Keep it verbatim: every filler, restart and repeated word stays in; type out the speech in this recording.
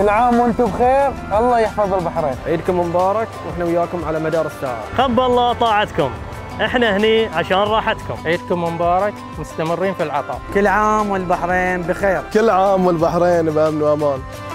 كل عام وانتم بخير، الله يحفظ البحرين. عيدكم مبارك، واحنا وياكم على مدار الساعه. خب الله طاعتكم، احنا هني عشان راحتكم. عيدكم مبارك، مستمرين في العطاء. كل عام والبحرين بخير. كل عام والبحرين بامن وامان.